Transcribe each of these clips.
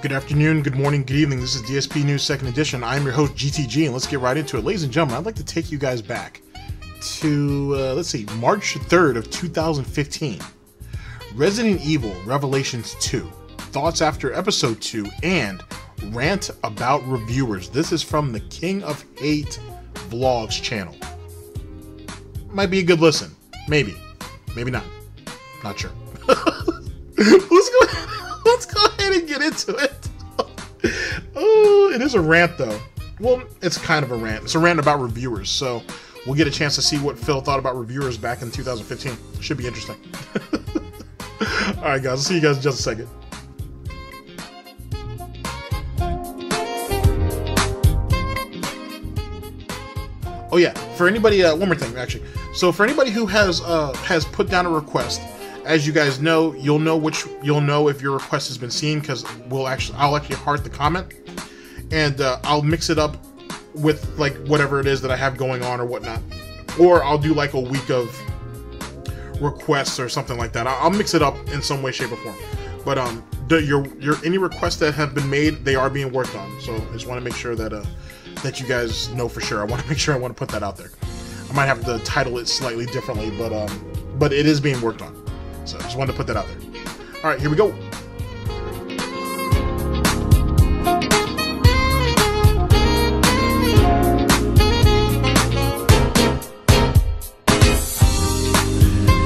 Good afternoon, good morning, good evening. This is DSP News 2nd Edition. I'm your host, GTG, and let's get right into it. Ladies and gentlemen, I'd like to take you guys back to, let's see, March 3rd of 2015. Resident Evil Revelations 2, thoughts after episode 2, and rant about reviewers. This is from the King of Hate Vlogs channel. Might be a good listen. Maybe. Maybe not. Not sure. Let's go ahead and get into it. Oh, it is a rant, though. Well, it's kind of a rant. It's a rant about reviewers, so we'll get a chance to see what Phil thought about reviewers back in 2015. Should be interesting. All right, guys. I'll see you guys in just a second. Oh, yeah. For anybody, one more thing, actually. So for anybody who has put down a request, as you guys know, you'll know if your request has been seen, because I'll actually heart the comment, and I'll mix it up with like whatever it is that I have going on or whatnot, or I'll do like a week of requests or something like that. I'll mix it up in some way, shape, or form. But your any requests that have been made, they are being worked on. So I just want to make sure that that you guys know for sure. I want to put that out there. I might have to title it slightly differently, but it is being worked on. So I just wanted to put that out there. All right, here we go.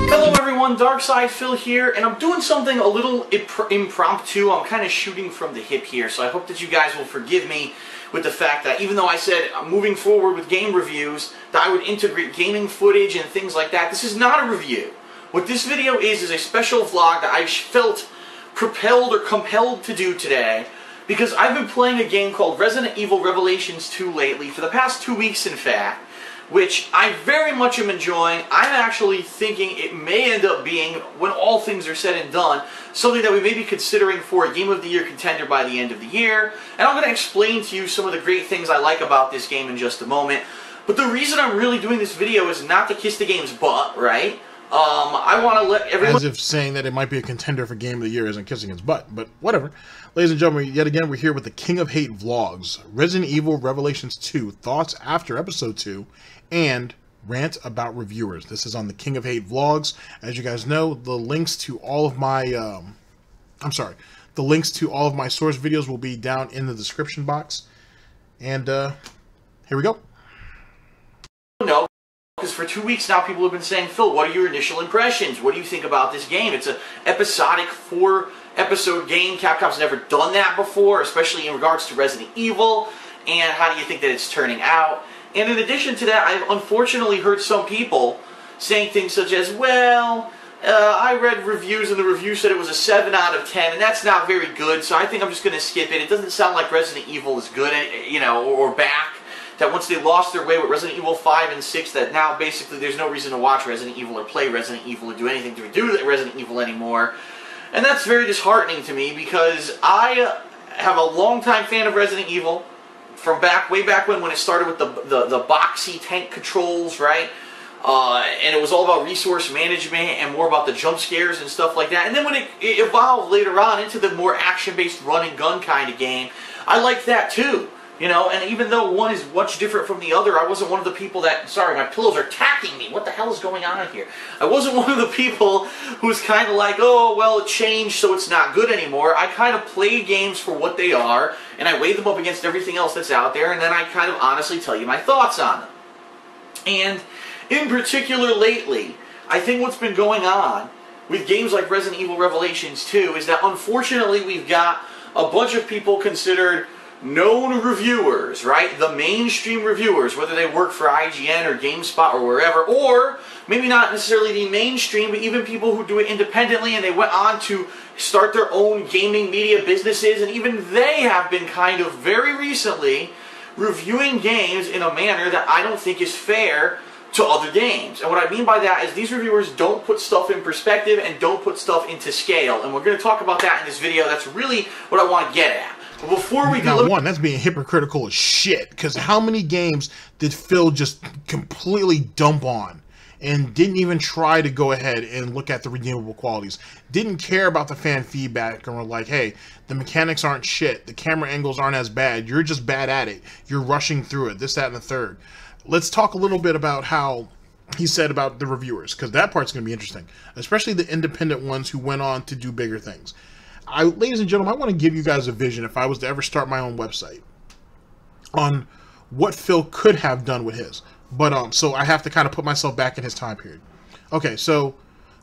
Hello everyone, DarkSidePhil here, and I'm doing something a little impromptu. I'm kind of shooting from the hip here, so I hope that you guys will forgive me with the fact that even though I said I'm moving forward with game reviews, that I would integrate gaming footage and things like that, this is not a review. What this video is a special vlog that I felt propelled or compelled to do today because I've been playing a game called Resident Evil Revelations 2 lately, for the past 2 weeks in fact, which I very much am enjoying. I'm actually thinking it may end up being, when all things are said and done, something that we may be considering for a Game of the Year contender by the end of the year. And I'm going to explain to you some of the great things I like about this game in just a moment. But the reason I'm really doing this video is not to kiss the game's butt, right? I want to let everyone... As if saying that it might be a contender for Game of the Year isn't kissing its butt, but whatever. Ladies and gentlemen, yet again, we're here with the King of Hate Vlogs, Resident Evil Revelations 2, thoughts after Episode 2, and rant about reviewers. This is on the King of Hate Vlogs. As you guys know, the links to all of my... The links to all of my source videos will be down in the description box. And, here we go. No. Because for 2 weeks now, people have been saying, Phil, what are your initial impressions? What do you think about this game? It's an episodic 4-episode game. Capcom's never done that before, especially in regards to Resident Evil. And how do you think that it's turning out? And in addition to that, I've unfortunately heard some people saying things such as, well, I read reviews and the review said it was a 7 out of 10, and that's not very good, so I think I'm just going to skip it. It doesn't sound like Resident Evil is good, you know, or back. That once they lost their way with Resident Evil 5 and 6, that now basically there's no reason to watch Resident Evil or play Resident Evil or do anything to do Resident Evil anymore. And that's very disheartening to me because I have a long-time fan of Resident Evil from way back when it started with the boxy tank controls, right? And it was all about resource management and more about the jump scares and stuff like that. And then when it evolved later on into the more action-based run-and-gun kind of game, I liked that too. You know, and even though one is much different from the other, I wasn't one of the people that... Sorry, my pillows are attacking me. What the hell is going on here? I wasn't one of the people who was kind of like, oh, well, it changed, so it's not good anymore. I kind of play games for what they are, and I weigh them up against everything else that's out there, and then I kind of honestly tell you my thoughts on them. And in particular lately, I think what's been going on with games like Resident Evil Revelations 2 is that unfortunately we've got a bunch of people considered... known reviewers, right? The mainstream reviewers, whether they work for IGN or GameSpot or wherever, or maybe not necessarily the mainstream, but even people who do it independently and they went on to start their own gaming media businesses, and even they have been kind of very recently reviewing games in a manner that I don't think is fair to other games. And what I mean by that is these reviewers don't put stuff in perspective and don't put stuff into scale. And we're going to talk about that in this video. That's really what I want to get at. Before we do one, that's being hypocritical as shit. Because how many games did Phil just completely dump on and didn't even try to go ahead and look at the redeemable qualities. Didn't care about the fan feedback and were like, hey, the mechanics aren't shit, the camera angles aren't as bad, you're just bad at it, you're rushing through it, this, that, and the third. Let's talk a little bit about how he said about the reviewers, because that part's going to be interesting, especially the independent ones who went on to do bigger things. Ladies and gentlemen, I want to give you guys a vision if I was to ever start my own website on what Phil could have done with his. But so I have to kind of put myself back in his time period. Okay, so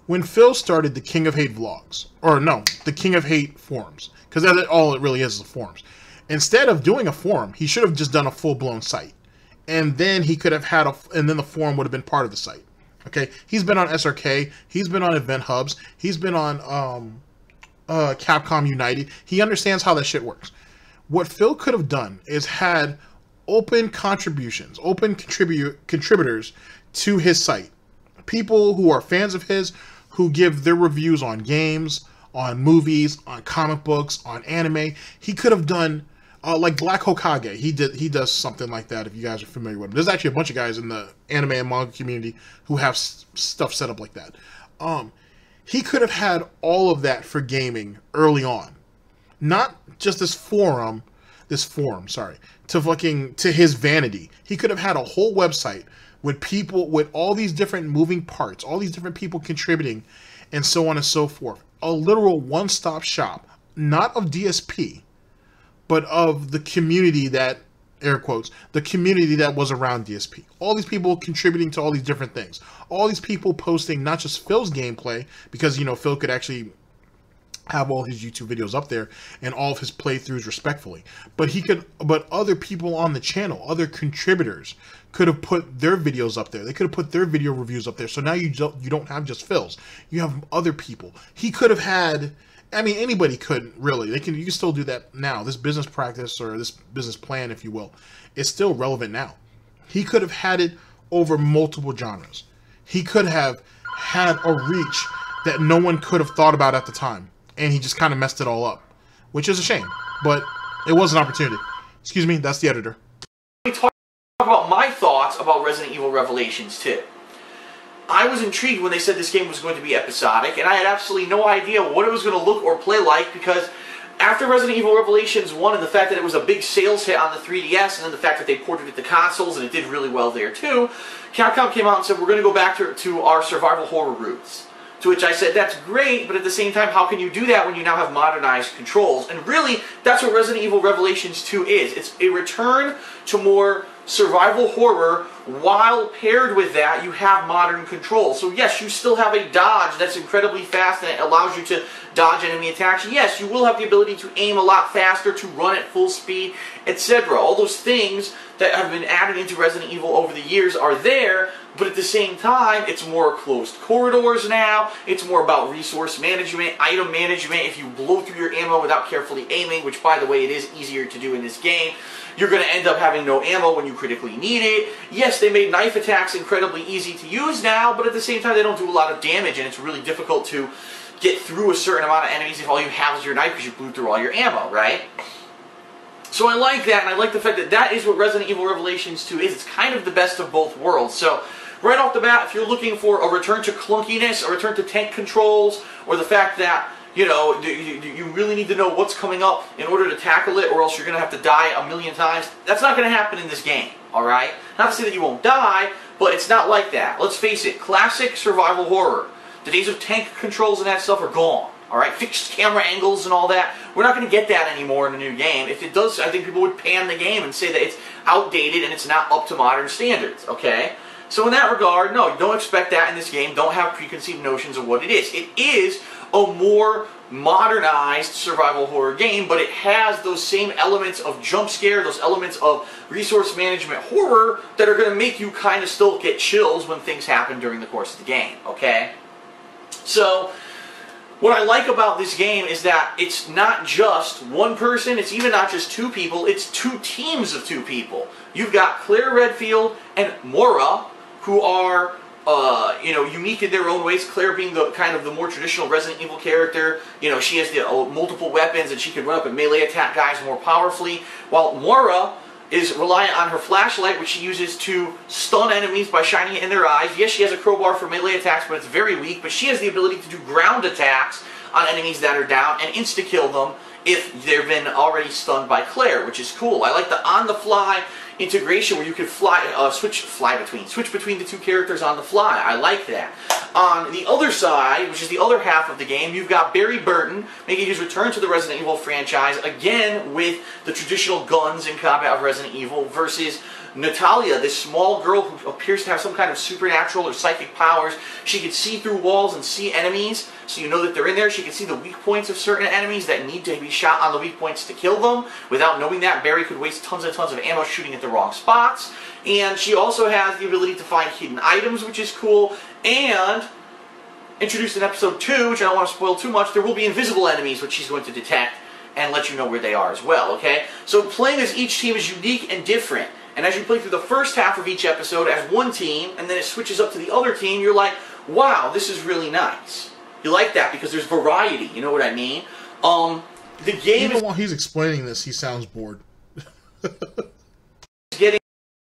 when Phil started the King of Hate Vlogs, or no, the King of Hate forums, because that's all it really is the forums. Instead of doing a forum, he should have just done a full-blown site, and then he could have had a, and then the forum would have been part of the site. Okay, he's been on SRK, he's been on Event Hubs, he's been on Capcom Unity. He understands how that shit works. What Phil could have done is had open contributions, open contributors to his site. People who are fans of his, who give their reviews on games, on movies, on comic books, on anime. He could have done like Black Hokage. He does something like that if you guys are familiar with him. There's actually a bunch of guys in the anime and manga community who have stuff set up like that. He could have had all of that for gaming early on. Not just this forum, to fucking, to his vanity. He could have had a whole website with people, with all these different moving parts, all these different people contributing, and so on and so forth. A literal one-stop shop, not of DSP, but of the community that, air quotes, the community that was around DSP. All these people contributing to all these different things. All these people posting not just Phil's gameplay, because, you know, Phil could actually have all his YouTube videos up there and all of his playthroughs respectfully, but he could, but other people on the channel, other contributors could have put their videos up there. They could have put their video reviews up there. So now you don't have just Phil's, you have other people. He could have had, I mean, anybody could really, you can still do that now. This business practice, or this business plan, if you will, is still relevant now. He could have had it over multiple genres. He could have had a reach that no one could have thought about at the time. And he just kind of messed it all up, which is a shame, but it was an opportunity. Excuse me, that's the editor. Let me talk about my thoughts about Resident Evil Revelations 2. I was intrigued when they said this game was going to be episodic, and I had absolutely no idea what it was going to look or play like, because after Resident Evil Revelations 1 and the fact that it was a big sales hit on the 3DS, and then the fact that they ported it to consoles and it did really well there too, Capcom came out and said, we're going to go back to our survival horror roots. To which I said, that's great, but at the same time, how can you do that when you now have modernized controls? And really, that's what Resident Evil Revelations 2 is. It's a return to more survival horror, while paired with that, you have modern controls. So yes, you still have a dodge that's incredibly fast and it allows you to dodge enemy attacks. Yes, you will have the ability to aim a lot faster, to run at full speed, etc. All those things that have been added into Resident Evil over the years are there, but at the same time, it's more closed corridors now, it's more about resource management, item management. If you blow through your ammo without carefully aiming, which by the way, it is easier to do in this game, you're going to end up having no ammo when you critically need it. Yes, they made knife attacks incredibly easy to use now, but at the same time, they don't do a lot of damage, and it's really difficult to get through a certain amount of enemies if all you have is your knife because you blew through all your ammo, right? So I like that, and I like the fact that that is what Resident Evil Revelations 2 is. It's kind of the best of both worlds. So right off the bat, if you're looking for a return to clunkiness, a return to tank controls, or the fact that, you know, you really need to know what's coming up in order to tackle it, or else you're going to have to die a million times, that's not going to happen in this game, alright? Not to say that you won't die, but it's not like that. Let's face it, classic survival horror. The days of tank controls and that stuff are gone. Alright, fixed camera angles and all that. We're not going to get that anymore in a new game. If it does, I think people would pan the game and say that it's outdated and it's not up to modern standards, okay? So in that regard, no, don't expect that in this game. Don't have preconceived notions of what it is. It is a more modernized survival horror game, but it has those same elements of jump scare, those elements of resource management horror that are going to make you kind of still get chills when things happen during the course of the game, okay? So what I like about this game is that it's not just one person, it's even not just two people, it's two teams of two people. You've got Claire Redfield and Moira, who are, you know, unique in their own ways. Claire being the kind of the more traditional Resident Evil character. You know, she has the multiple weapons and she can run up and melee attack guys more powerfully. While Moira is reliant on her flashlight, which she uses to stun enemies by shining it in their eyes. Yes, she has a crowbar for melee attacks, but it's very weak. But she has the ability to do ground attacks on enemies that are down and insta-kill them if they've been already stunned by Claire, which is cool. I like the on-the-fly integration where you can switch between the two characters on the fly. I like that. On the other side, which is the other half of the game, you've got Barry Burton making his return to the Resident Evil franchise, again with the traditional guns in combat of Resident Evil, versus Natalia, this small girl who appears to have some kind of supernatural or psychic powers. She can see through walls and see enemies, so you know that they're in there. She can see the weak points of certain enemies that need to be shot on the weak points to kill them. Without knowing that, Barry could waste tons and tons of ammo shooting at the wrong spots. And she also has the ability to find hidden items, which is cool. And introduced in episode 2, which I don't want to spoil too much, there will be invisible enemies, which she's going to detect and let you know where they are as well, okay? So playing as each team is unique and different. And as you play through the first half of each episode as one team, and then it switches up to the other team, you're like, wow, this is really nice. You like that because there's variety, you know what I mean? The game Even while he's explaining this, he sounds bored. Getting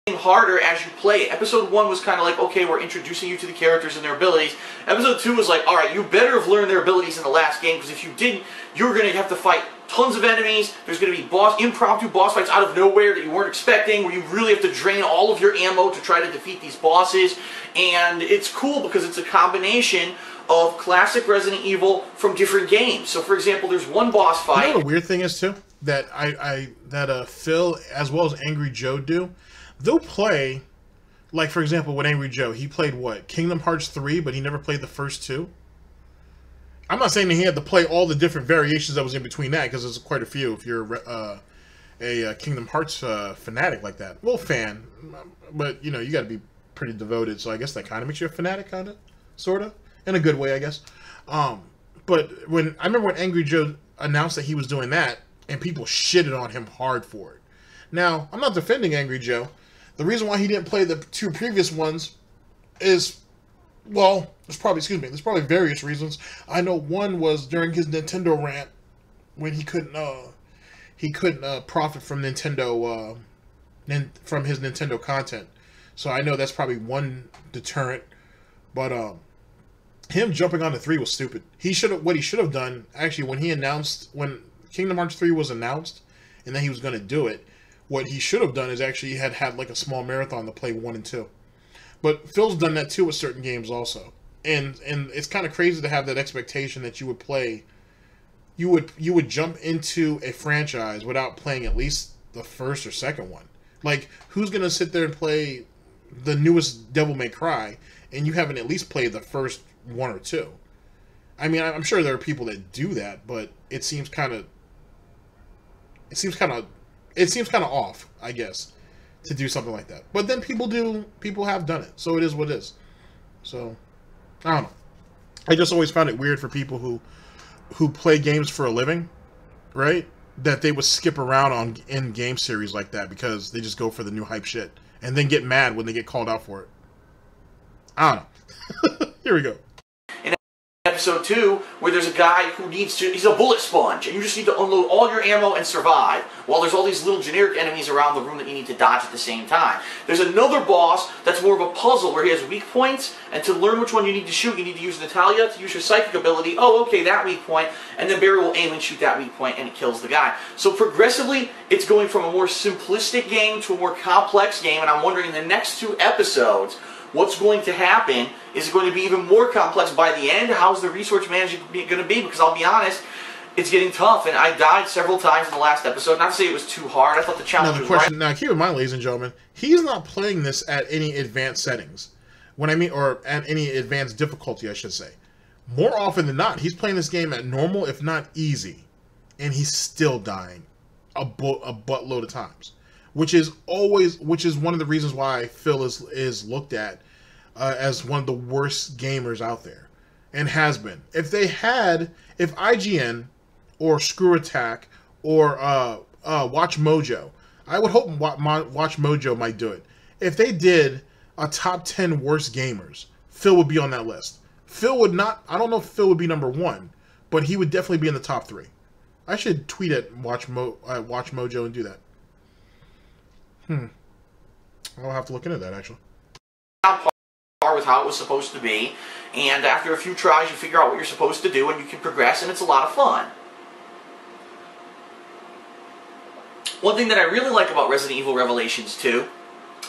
harder as you play it. Episode 1 was kind of like, okay, we're introducing you to the characters and their abilities. Episode 2 was like, alright, you better have learned their abilities in the last game, because if you didn't, you're going to have to fight tons of enemies. There's going to be impromptu boss fights out of nowhere that you weren't expecting, where you really have to drain all of your ammo to try to defeat these bosses. And it's cool because it's a combination of classic Resident Evil from different games. So, for example, there's one boss fight. You know what the weird thing is, too? That Phil, as well as Angry Joe do, they'll play, like, for example, with Angry Joe, he played, what, Kingdom Hearts 3, but he never played the first 2? I'm not saying that he had to play all the different variations that was in between that, because there's quite a few if you're a Kingdom Hearts fanatic like that. Well, fan, but, you know, you got to be pretty devoted, so I guess that kind of makes you a fanatic, kind of, sort of, in a good way, I guess. But when I remember when Angry Joe announced that he was doing that, and people shitted on him hard for it. Now, I'm not defending Angry Joe. The reason why he didn't play the two previous ones is, well, there's probably various reasons. I know one was during his Nintendo rant when he couldn't profit from Nintendo from his Nintendo content. So I know that's probably one deterrent. But him jumping on the 3 was stupid. What he should have done actually when Kingdom Hearts 3 was announced and then he was going to do it, what he should have done is actually had like a small marathon to play 1 and 2. But Phil's done that too with certain games also, and it's kind of crazy to have that expectation that you would play, you would jump into a franchise without playing at least the first or second one. Like, who's gonna sit there and play the newest Devil May Cry and you haven't at least played the first 1 or 2? I mean, I'm sure there are people that do that, but it seems kind of off, I guess, to do something like that. But then people have done it, so it is what it is. So I don't know, I just always found it weird for people who play games for a living, right, that they would skip around on in game series like that because they just go for the new hype shit and then get mad when they get called out for it. I don't know. Here we go. Episode 2, where there's a guy who needs to, he's a bullet sponge, and you just need to unload all your ammo and survive, while there's all these little generic enemies around the room that you need to dodge at the same time. There's another boss that's more of a puzzle, where he has weak points, and to learn which one you need to shoot, you need to use Natalia to use your psychic ability. Oh, okay, that weak point, and then Barry will aim and shoot that weak point, and it kills the guy. So progressively, it's going from a more simplistic game to a more complex game, and I'm wondering in the next 2 episodes, what's going to happen? Is it going to be even more complex by the end? How's the resource management going to be? Because I'll be honest, it's getting tough, and I died several times in the last episode. Not to say it was too hard. I thought the challenge was right. Now, keep in mind, ladies and gentlemen, he's not playing this at any advanced settings. Or at any advanced difficulty, I should say. More often than not, he's playing this game at normal, if not easy, and he's still dying a buttload of times. Which is one of the reasons why Phil is looked at as one of the worst gamers out there, and has been. If IGN or ScrewAttack or Watch Mojo, I would hope Watch Mojo might do it. If they did a top 10 worst gamers, Phil would be on that list. Phil would not. I don't know if Phil would be #1, but he would definitely be in the top 3. I should tweet at Watch Mojo and do that. I'll have to look into that, actually. On par with how it was supposed to be, and after a few tries, you figure out what you're supposed to do, and you can progress, and it's a lot of fun. One thing that I really like about Resident Evil Revelations 2,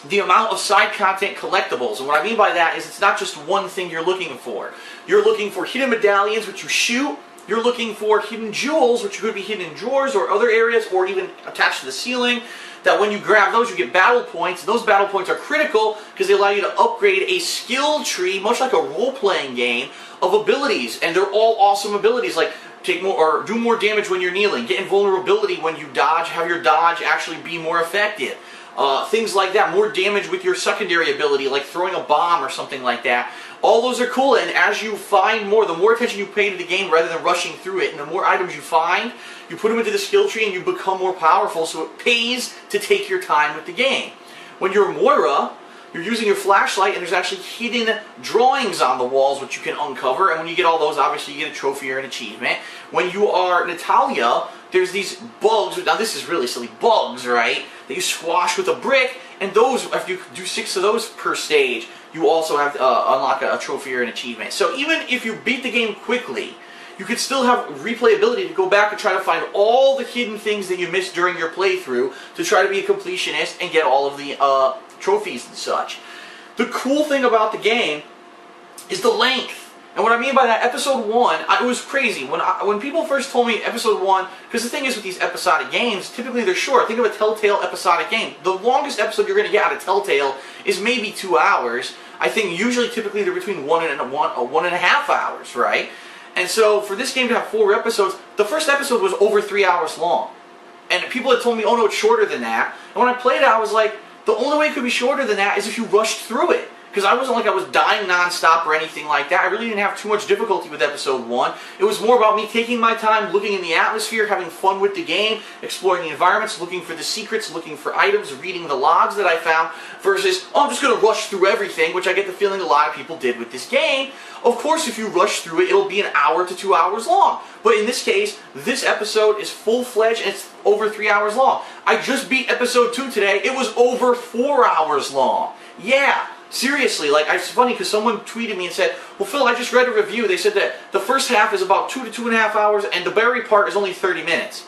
the amount of side content collectibles. And what I mean by that is it's not just one thing you're looking for. You're looking for hidden medallions, which you shoot. You're looking for hidden jewels, which could be hidden in drawers or other areas, or even attached to the ceiling, that when you grab those, you get battle points. And those battle points are critical because they allow you to upgrade a skill tree, much like a role-playing game, of abilities. And they're all awesome abilities, like take more or do more damage when you're kneeling, get invulnerability when you dodge, have your dodge actually be more effective. Things like that, more damage with your secondary ability, like throwing a bomb or something like that. All those are cool, and as you find more, the more attention you pay to the game rather than rushing through it, and the more items you find, you put them into the skill tree and you become more powerful, so it pays to take your time with the game. When you're Moira, you're using your flashlight, and there's actually hidden drawings on the walls which you can uncover, and when you get all those, obviously you get a trophy or an achievement. When you are Natalia, there's these bugs, now this is really silly, bugs, right? That you squash with a brick, and those, if you do 6 of those per stage, you also have to unlock a trophy or an achievement. So even if you beat the game quickly, you could still have replayability to go back and try to find all the hidden things that you missed during your playthrough to try to be a completionist and get all of the trophies and such. The cool thing about the game is the length. And what I mean by that, Episode 1, it was crazy. When people first told me Episode 1, because the thing is with these episodic games, typically they're short. Think of a Telltale episodic game. The longest episode you're going to get out of Telltale is maybe 2 hours. I think usually, typically, they're between 1 and 1.5 hours, right? And so, for this game to have 4 episodes, the first episode was over 3 hours long. And people had told me, oh no, it's shorter than that. And when I played it, I was like, the only way it could be shorter than that is if you rushed through it. Because I wasn't like I was dying nonstop or anything like that. I really didn't have too much difficulty with Episode 1. It was more about me taking my time, looking in the atmosphere, having fun with the game, exploring the environments, looking for the secrets, looking for items, reading the logs that I found, versus, oh, I'm just going to rush through everything, which I get the feeling a lot of people did with this game. Of course, if you rush through it, it'll be an hour to 2 hours long. But in this case, this episode is full-fledged and it's over 3 hours long. I just beat Episode 2 today. It was over 4 hours long. Yeah. Seriously, like, it's funny because someone tweeted me and said, well, Phil, I just read a review. They said that the first half is about 2 to 2.5 hours, and the Barry part is only 30 minutes.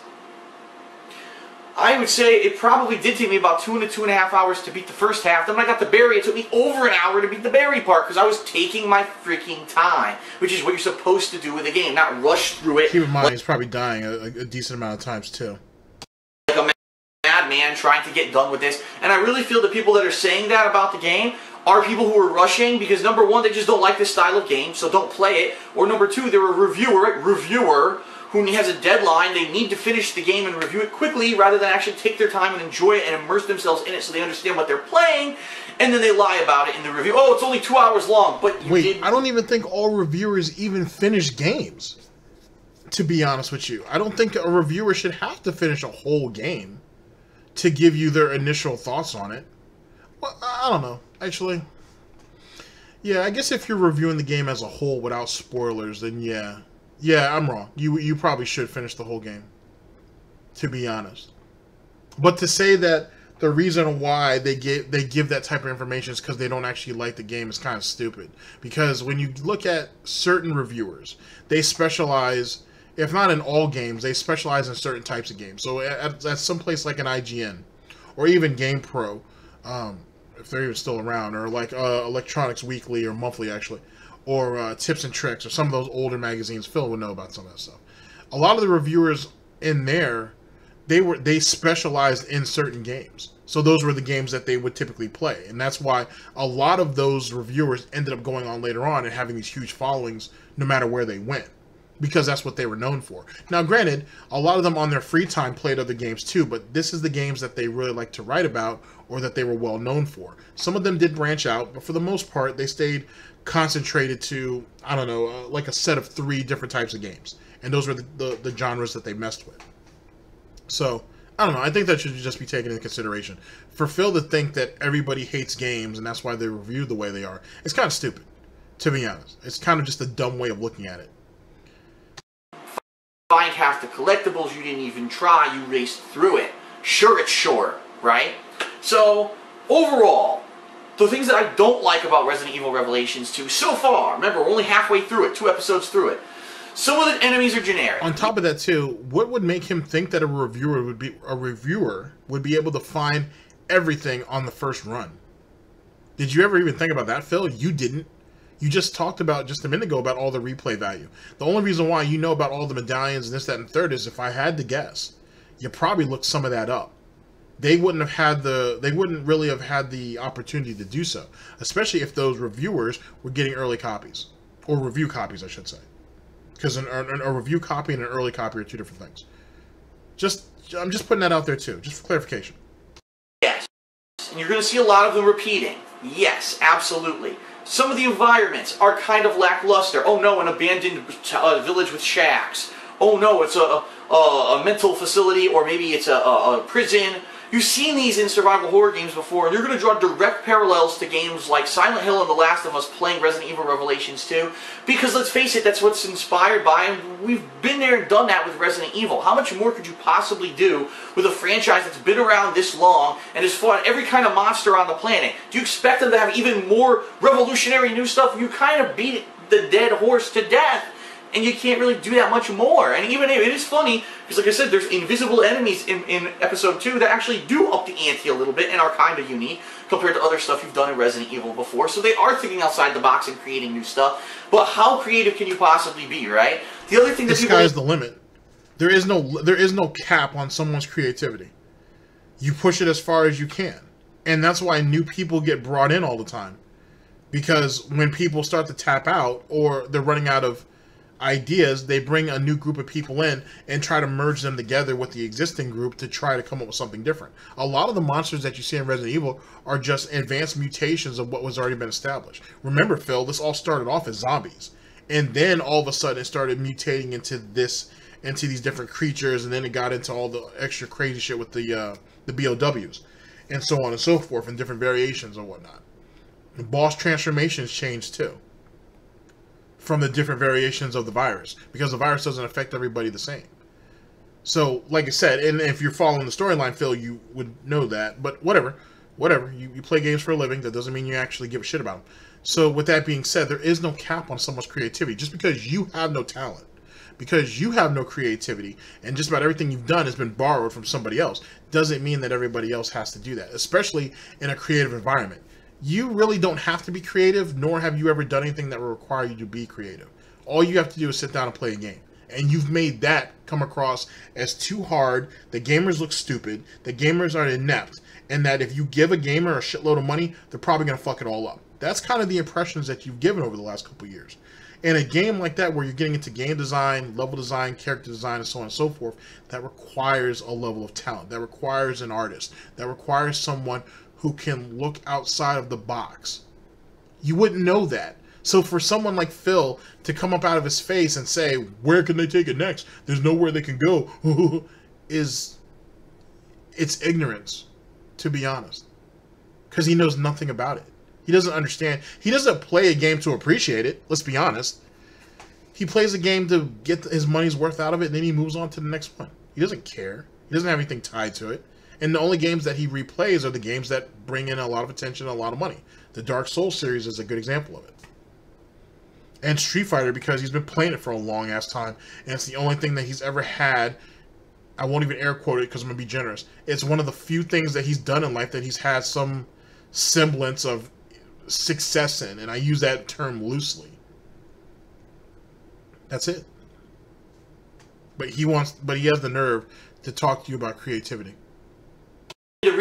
I would say it probably did take me about 2 to 2.5 hours to beat the first half. Then when I got to Barry, it took me over an hour to beat the Barry part because I was taking my freaking time, which is what you're supposed to do with a game, not rush through it. Keep in mind, he's probably dying a decent amount of times, too. Like a madman trying to get done with this. And I really feel the people that are saying that about the game are people who are rushing because, number one, they just don't like this style of game, so don't play it. Or number two, they're a reviewer who has a deadline. They need to finish the game and review it quickly rather than actually take their time and enjoy it and immerse themselves in it so they understand what they're playing. And then they lie about it in the review. Oh, it's only 2 hours long, but you did. I don't even think all reviewers even finish games, to be honest with you. I don't think a reviewer should have to finish a whole game to give you their initial thoughts on it. Well, I don't know. Actually, yeah, I guess if you're reviewing the game as a whole without spoilers, then yeah. Yeah, I'm wrong. You probably should finish the whole game, to be honest. But to say that the reason why they give that type of information is because they don't actually like the game is kind of stupid. Because when you look at certain reviewers, they specialize, if not in all games, they specialize in certain types of games. So at some place like an IGN or even GamePro, if they're even still around, or like Electronics Weekly or Monthly, actually, or Tips and Tricks, or some of those older magazines. Phil would know about some of that stuff. A lot of the reviewers in there, they specialized in certain games, so those were the games that they would typically play, and that's why a lot of those reviewers ended up going on later on and having these huge followings, no matter where they went, because that's what they were known for. Now, granted, a lot of them on their free time played other games too, but this is the games that they really like to write about or that they were well known for. Some of them did branch out, but for the most part, they stayed concentrated to, I don't know, like a set of 3 different types of games. And those were the genres that they messed with. So, I don't know, I think that should just be taken into consideration. For Phil to think that everybody hates games and that's why they review the way they are, it's kind of stupid, to be honest. It's kind of just a dumb way of looking at it. Find half the collectibles you didn't even try, you raced through it. Sure, it's short, right? So, overall, the things that I don't like about Resident Evil Revelations 2 so far, remember, we're only halfway through it, 2 episodes through it. Some of the enemies are generic. On top of that, too, what would make him think that a reviewer would be able to find everything on the first run? Did you ever even think about that, Phil? You didn't. You just talked about just a minute ago about all the replay value. The only reason why you know about all the medallions and this, that, and third is if I had to guess, you probably looked some of that up. They wouldn't have had the, they wouldn't really have had the opportunity to do so, especially if those reviewers were getting early copies or review copies, I should say, because a review copy and an early copy are two different things. Just, I'm just putting that out there too, just for clarification. Yes, and you're going to see a lot of them repeating. Yes, absolutely. Some of the environments are kind of lackluster. Oh no, an abandoned village with shacks. Oh no, it's a mental facility, or maybe it's a prison. You've seen these in survival horror games before, and you're going to draw direct parallels to games like Silent Hill and The Last of Us playing Resident Evil Revelations 2, because let's face it, that's what's inspired by, and we've been there and done that with Resident Evil. How much more could you possibly do with a franchise that's been around this long and has fought every kind of monster on the planet? Do you expect them to have even more revolutionary new stuff? You kind of beat the dead horse to death. And you can't really do that much more. And even it is funny, because like I said, there's invisible enemies in Episode 2 that actually do up the ante a little bit and are kind of unique compared to other stuff you've done in Resident Evil before. So they are thinking outside the box and creating new stuff. But how creative can you possibly be, right? The other thing that people... the sky's the limit. There is no cap on someone's creativity. You push it as far as you can. And that's why new people get brought in all the time. Because when people start to tap out or they're running out of ideas, they bring a new group of people in and try to merge them together with the existing group to try to come up with something different. A lot of the monsters that you see in Resident Evil are just advanced mutations of what was already been established. Remember, Phil, this all started off as zombies, and then all of a sudden it started mutating into these different creatures, and then it got into all the extra crazy shit with the BOWs, and so on and so forth, and different variations and whatnot. The boss transformations changed too, from the different variations of the virus, because the virus doesn't affect everybody the same. So, like I said, and if you're following the storyline, Phil, you would know that, but whatever, you play games for a living, that doesn't mean you actually give a shit about them. So, with that being said, there is no cap on someone's creativity. Just because you have no talent, because you have no creativity, and just about everything you've done has been borrowed from somebody else, doesn't mean that everybody else has to do that, especially in a creative environment. You really don't have to be creative, nor have you ever done anything that will require you to be creative. All you have to do is sit down and play a game. And you've made that come across as too hard, the gamers look stupid, the gamers are inept, and that if you give a gamer a shitload of money, they're probably going to fuck it all up. That's kind of the impressions that you've given over the last couple of years. And a game like that, where you're getting into game design, level design, character design, and so on and so forth, that requires a level of talent, that requires an artist, that requires someone who can look outside of the box. You wouldn't know that. So for someone like Phil to come up out of his face and say, where can they take it next? There's nowhere they can go, it's ignorance, to be honest. Because he knows nothing about it. He doesn't understand. He doesn't play a game to appreciate it, let's be honest. He plays a game to get his money's worth out of it, and then he moves on to the next one. He doesn't care. He doesn't have anything tied to it. And the only games that he replays are the games that bring in a lot of attention and a lot of money. The Dark Souls series is a good example of it. And Street Fighter, because he's been playing it for a long ass time, and it's the only thing that he's ever had. I won't even air quote it because I'm going to be generous. It's one of the few things that he's done in life that he's had some semblance of success in, and I use that term loosely. That's it. But he has the nerve to talk to you about creativity. To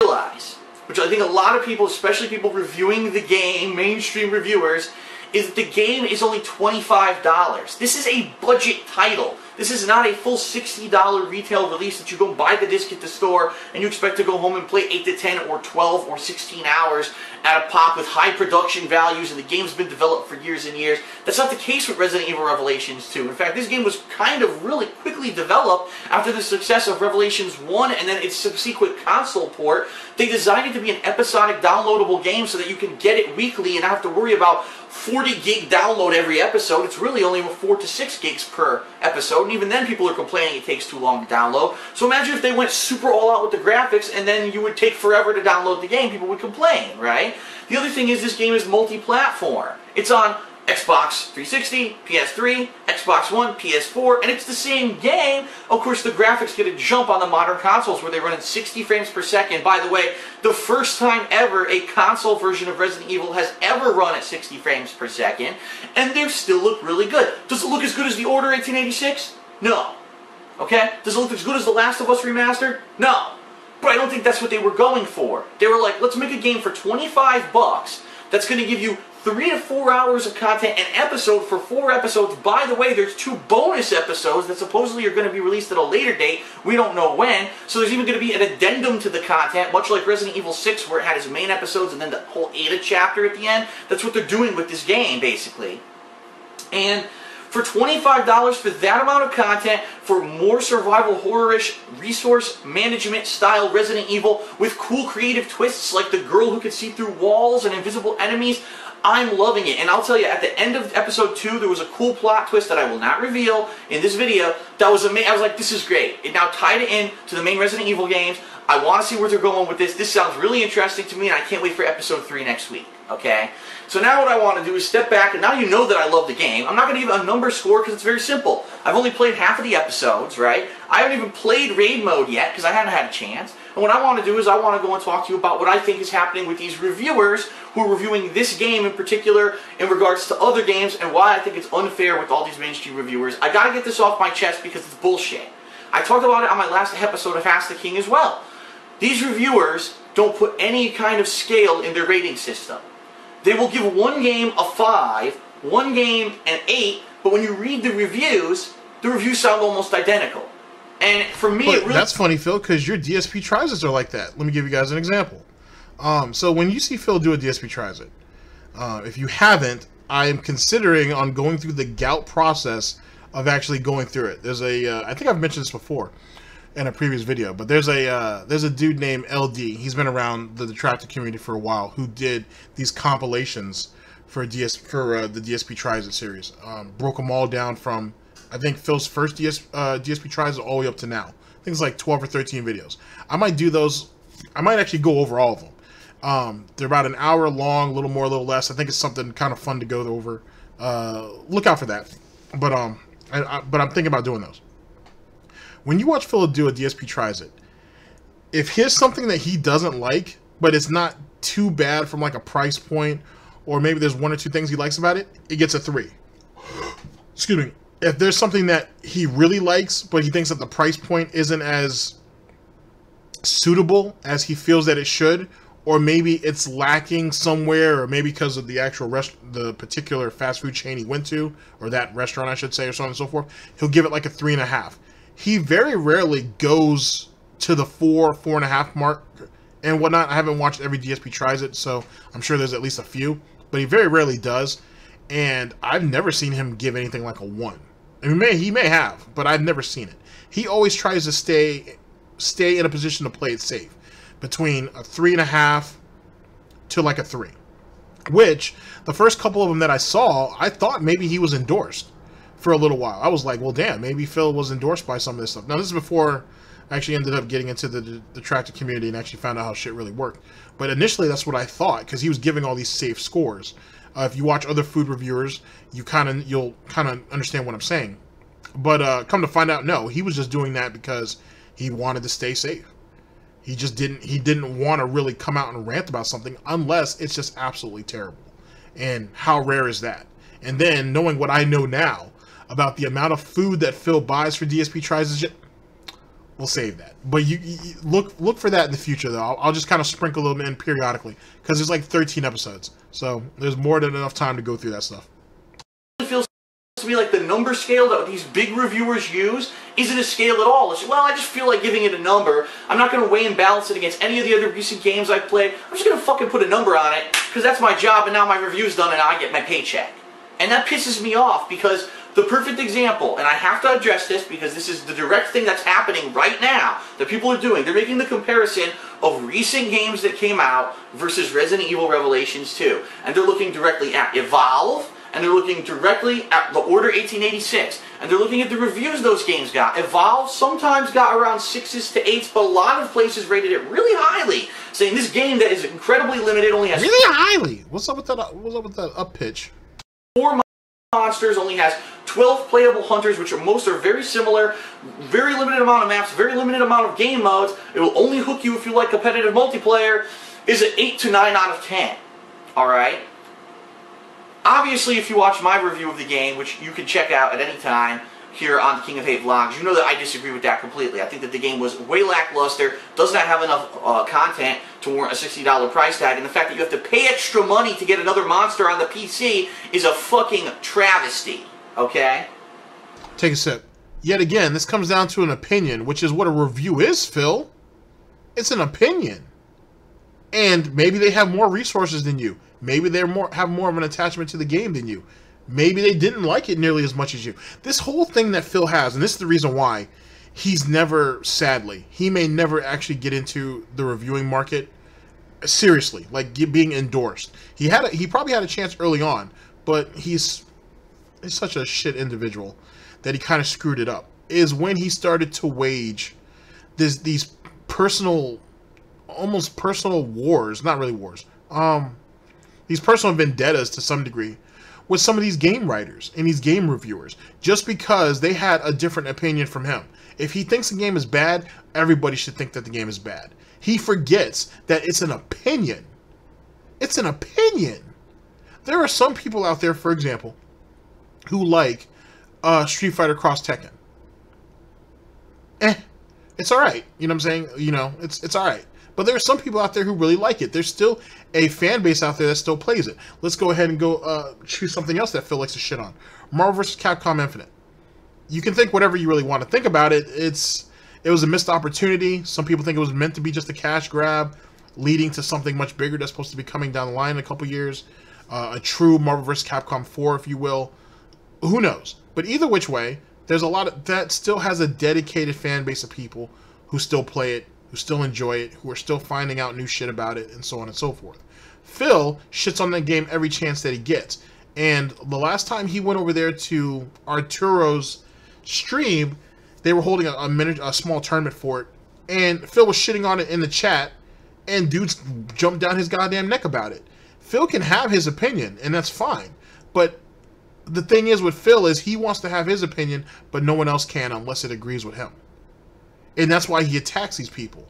realize, which I think a lot of people, especially people reviewing the game, mainstream reviewers, is that the game is only $25. This is a budget title. This is not a full $60 retail release that you go buy the disc at the store and you expect to go home and play 8 to 10 or 12 or 16 hours at a pop with high production values, and the game's been developed for years and years. That's not the case with Resident Evil Revelations 2. In fact, this game was kind of really quickly developed after the success of Revelations 1 and then its subsequent console port. They designed it to be an episodic downloadable game so that you can get it weekly and not have to worry about 40 gig download every episode. It's really only 4 to 6 gigs per episode, and even then people are complaining it takes too long to download. So imagine if they went super all out with the graphics, and then you would take forever to download the game. People would complain, right? The other thing is this game is multi-platform. It's on Xbox 360, PS3, Xbox One, PS4, and it's the same game. Of course, the graphics get a jump on the modern consoles where they run at 60 frames per second. By the way, the first time ever a console version of Resident Evil has ever run at 60 frames per second, and they still look really good. Does it look as good as The Order 1886? No. Okay? Does it look as good as The Last of Us Remastered? No. But I don't think that's what they were going for. They were like, let's make a game for $25 that's going to give you 3 to 4 hours of content an episode for 4 episodes. By the way, there's 2 bonus episodes that supposedly are going to be released at a later date. We don't know when. So there's even going to be an addendum to the content, much like Resident Evil 6 where it had its main episodes and then the whole Ada chapter at the end. That's what they're doing with this game, basically. And for $25 for that amount of content, for more survival horror-ish resource management style Resident Evil with cool creative twists like the girl who could see through walls and invisible enemies, I'm loving it. And I'll tell you, at the end of episode 2, there was a cool plot twist that I will not reveal in this video that was amazing. I was like, this is great. It now tied it in to the main Resident Evil games. I want to see where they're going with this. This sounds really interesting to me, and I can't wait for episode 3 next week. Okay? So now what I want to do is step back, and now you know that I love the game. I'm not going to give it a number score because it's very simple. I've only played half of the episodes, right? I haven't even played raid mode yet because I hadn't had a chance. And what I want to do is I want to go and talk to you about what I think is happening with these reviewers who are reviewing this game in particular in regards to other games and why I think it's unfair with all these mainstream reviewers. I got to get this off my chest because it's bullshit. I talked about it on my last episode of Ask the King as well. These reviewers don't put any kind of scale in their rating system. They will give one game a 5, one game an 8, but when you read the reviews sound almost identical. And for me, but it really... That's funny, Phil, because your DSP tries-its are like that. Let me give you guys an example. So when you see Phil do a DSP tries-it, if you haven't, I am considering on going through the gout process of actually going through it. There's a, I think I've mentioned this before in a previous video, but there's a dude named LD. He's been around the Detractor community for a while who did these compilations for the DSP tries-it series. Broke them all down from... I think Phil's first DSP tries all the way up to now. I think it's like 12 or 13 videos. I might do those. I might actually go over all of them. They're about an hour long, a little more, a little less. I think it's something kind of fun to go over. Look out for that. But but I'm thinking about doing those. When you watch Phil do a DSP tries it, if here's something that he doesn't like, but it's not too bad from like a price point, or maybe there's 1 or 2 things he likes about it, it gets a 3. Excuse me. If there's something that he really likes, but he thinks that the price point isn't as suitable as he feels that it should, or maybe it's lacking somewhere, or maybe because of the actual the particular fast food chain he went to, or that restaurant, I should say, or so on and so forth, he'll give it like a 3.5. He very rarely goes to the 4, 4.5 mark and whatnot. I haven't watched every DSP tries it, so I'm sure there's at least a few, but he very rarely does. And I've never seen him give anything like a 1. I mean, he may have, but I've never seen it. He always tries to stay in a position to play it safe, between a 3.5 to like a 3. Which the first couple of them that I saw, I thought maybe he was endorsed for a little while. I was like, well, damn, maybe Phil was endorsed by some of this stuff. Now this is before I actually ended up getting into the Detractor community and actually found out how shit really worked. But initially, that's what I thought because he was giving all these safe scores. If you watch other food reviewers, you'll kind of understand what I'm saying. But come to find out, no, he was just doing that because he wanted to stay safe. He just didn't want to really come out and rant about something unless it's just absolutely terrible. And how rare is that? And then knowing what I know now about the amount of food that Phil buys for DSP tries, we'll save that. But you look for that in the future, though. I'll just kind of sprinkle them in periodically because there's like 13 episodes. So there's more than enough time to go through that stuff. It feels to me like the number scale that these big reviewers use isn't a scale at all. It's, well, I just feel like giving it a number. I'm not going to weigh and balance it against any of the other recent games I've played. I'm just going to fucking put a number on it because that's my job and now my review's done and I get my paycheck. And that pisses me off because the perfect example, and I have to address this because this is the direct thing that's happening right now that people are doing. They're making the comparison of recent games that came out versus Resident Evil Revelations 2. And they're looking directly at Evolve, and they're looking directly at The Order 1886, and they're looking at the reviews those games got. Evolve sometimes got around 6s to 8s, but a lot of places rated it really highly, saying this game that is incredibly limited only has... Really highly? What's up with that, up pitch? 4 monsters, only has 12 playable hunters, which are most are very similar, very limited amount of maps, very limited amount of game modes. It will only hook you if you like competitive multiplayer. Is an 8 to 9 out of 10. Alright? Obviously, if you watch my review of the game, which you can check out at any time here on the King of Hate Vlogs, you know that I disagree with that completely. I think that the game was way lackluster, does not have enough content to warrant a $60 price tag, and the fact that you have to pay extra money to get another monster on the PC is a fucking travesty. Okay? Take a sip. Yet again, this comes down to an opinion, which is what a review is, Phil. It's an opinion. And maybe they have more resources than you. Maybe they have more of an attachment to the game than you. Maybe they didn't like it nearly as much as you. This whole thing that Phil has, and this is the reason why, he's never, sadly, he may never actually get into the reviewing market seriously, like being endorsed. He probably had a chance early on, but he's such a shit individual that he kind of screwed it up. Is when he started to wage these personal... almost personal wars, not really wars, these personal vendettas to some degree with some of these game writers and these game reviewers, just because they had a different opinion from him. If he thinks the game is bad, everybody should think that the game is bad. He forgets that it's an opinion. It's an opinion. There are some people out there, for example, who like Street Fighter X Tekken. It's alright, you know what I'm saying? You know, it's alright. But there are some people out there who really like it. There's still a fan base out there that still plays it. Let's go ahead and go choose something else that Phil likes to shit on. Marvel vs. Capcom Infinite. You can think whatever you really want to think about it. It was a missed opportunity. Some people think it was meant to be just a cash grab, leading to something much bigger that's supposed to be coming down the line in a couple years. A true Marvel vs. Capcom 4, if you will. Who knows? But either which way, there's a lot of that still has a dedicated fan base of people who still play it, who still enjoy it, who are still finding out new shit about it, and so on and so forth. Phil shits on that game every chance that he gets. And the last time he went over there to Arturo's stream, they were holding a small tournament for it, and Phil was shitting on it in the chat, and dudes jumped down his goddamn neck about it. Phil can have his opinion, and that's fine. But the thing is with Phil is he wants to have his opinion, but no one else can unless it agrees with him. And that's why he attacks these people.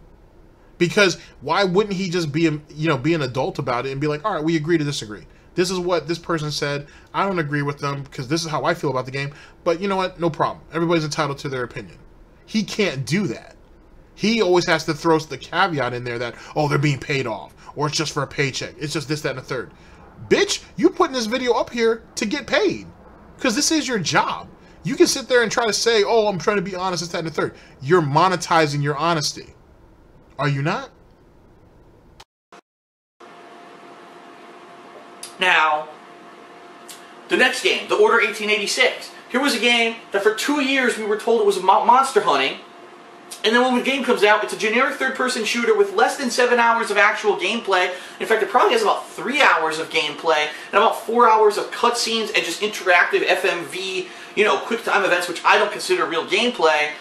Because why wouldn't he just be, you know, be an adult about it and be like, all right, we agree to disagree. This is what this person said. I don't agree with them because this is how I feel about the game. But you know what? No problem. Everybody's entitled to their opinion. He can't do that. He always has to throw the caveat in there that, oh, they're being paid off. Or it's just for a paycheck. It's just this, that, and a third. Bitch, you putting this video up here to get paid. Because this is your job. You can sit there and try to say, oh, I'm trying to be honest, it's that, and the third. You're monetizing your honesty. Are you not? Now, the next game, The Order 1886. Here was a game that for 2 years we were told it was monster hunting, and then when the game comes out, it's a generic third-person shooter with less than 7 hours of actual gameplay. In fact, it probably has about 3 hours of gameplay and about 4 hours of cutscenes and just interactive FMV, you know, quick-time events, which I don't consider real gameplay.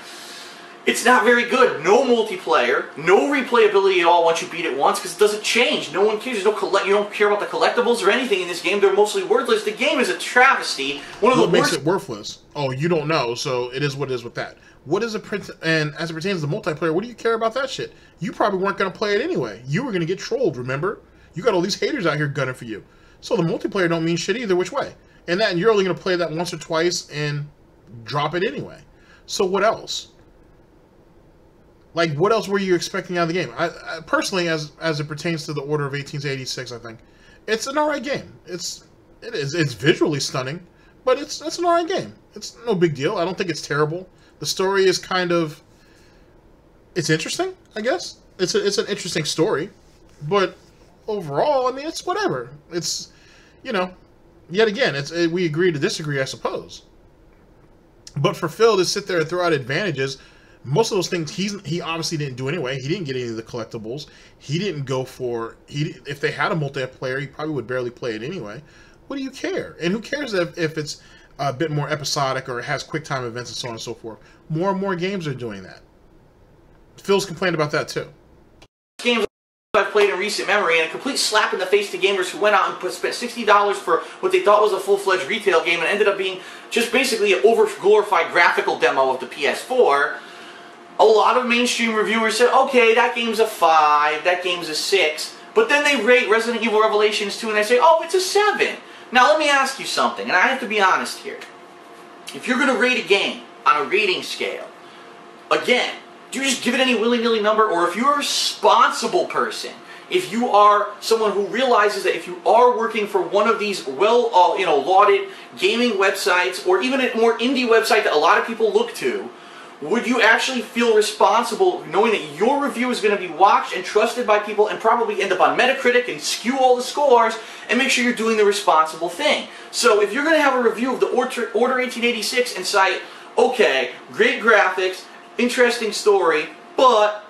It's not very good. No multiplayer, no replayability at all once you beat it once, because it doesn't change. No one cares. You don't care about the collectibles or anything in this game. They're mostly worthless. The game is a travesty. One of the worst. What makes it worthless? Oh, you don't know, so it is what it is with that. What is it? And as it pertains to the multiplayer, what do you care about that shit? You probably weren't going to play it anyway. You were going to get trolled, remember? You got all these haters out here gunning for you. So the multiplayer don't mean shit either which way. And you're only going to play that once or twice and drop it anyway. So what else? Like, what else were you expecting out of the game? I personally, as it pertains to The Order of 1886, I think it's an alright game. It's visually stunning, but it's an alright game. It's no big deal. I don't think it's terrible. The story is kind of, it's interesting, I guess. It's an interesting story, but overall, I mean, it's whatever. It's, you know, yet again, we agree to disagree, I suppose. But for Phil to sit there and throw out advantages. Most of those things he obviously didn't do anyway. He didn't get any of the collectibles. He didn't go for... If they had a multiplayer, he probably would barely play it anyway. what do you care? And who cares if it's a bit more episodic or it has quick time events and so on and so forth? More and more games are doing that. Phil's complained about that too. Games I've played in recent memory, and a complete slap in the face to gamers who went out and spent $60 for what they thought was a full-fledged retail game and ended up being just basically an over-glorified graphical demo of the PS4. A lot of mainstream reviewers said, okay, that game's a 5, that game's a 6, but then they rate Resident Evil Revelations 2 and they say, oh, it's a 7. Now let me ask you something, and I have to be honest here. If you're going to rate a game on a rating scale, again, do you just give it any willy-nilly number? Or if you're a responsible person, if you are someone who realizes that if you are working for one of these well, lauded gaming websites, or even a more indie website that a lot of people look to, would you actually feel responsible knowing that your review is going to be watched and trusted by people and probably end up on Metacritic and skew all the scores, and make sure you're doing the responsible thing? So if you're going to have a review of The Order 1886 and cite, okay, great graphics, interesting story, but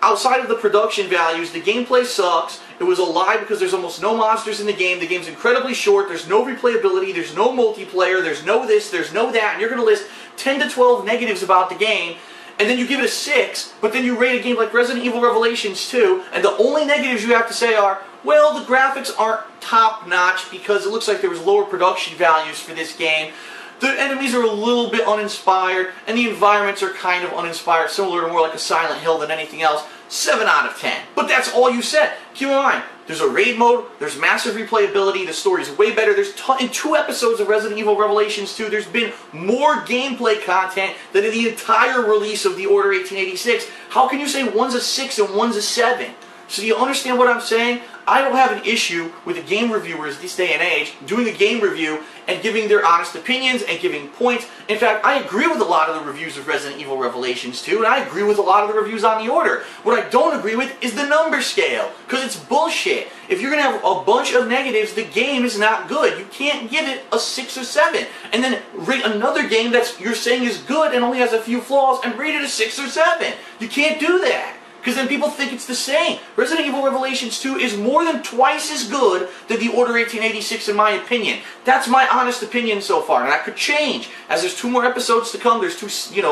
outside of the production values, the gameplay sucks, it was a lie because there's almost no monsters in the game, the game's incredibly short, there's no replayability, there's no multiplayer, there's no this, there's no that, and you're going to list 10 to 12 negatives about the game, and then you give it a 6, but then you rate a game like Resident Evil Revelations 2, and the only negatives you have to say are, well, the graphics aren't top-notch because it looks like there was lower production values for this game. The enemies are a little bit uninspired, and the environments are kind of uninspired, similar to more like a Silent Hill than anything else. 7 out of 10. But that's all you said. Keep in mind, there's a raid mode, there's massive replayability, the story's way better. There's in 2 episodes of Resident Evil Revelations 2, there's been more gameplay content than in the entire release of The Order 1886. How can you say one's a 6 and one's a 7? So do you understand what I'm saying? I don't have an issue with the game reviewers this day and age doing a game review and giving their honest opinions and giving points. In fact, I agree with a lot of the reviews of Resident Evil Revelations 2, and I agree with a lot of the reviews on The Order. What I don't agree with is the number scale, because it's bullshit. If you're going to have a bunch of negatives, the game is not good. You can't give it a 6 or 7. And then rate another game that you're saying is good and only has a few flaws and rate it a 6 or 7. You can't do that, because then people think it's the same. Resident Evil Revelations 2 is more than twice as good than The Order 1886 in my opinion. That's my honest opinion so far, and that could change. As there's 2 more episodes to come, there's 2,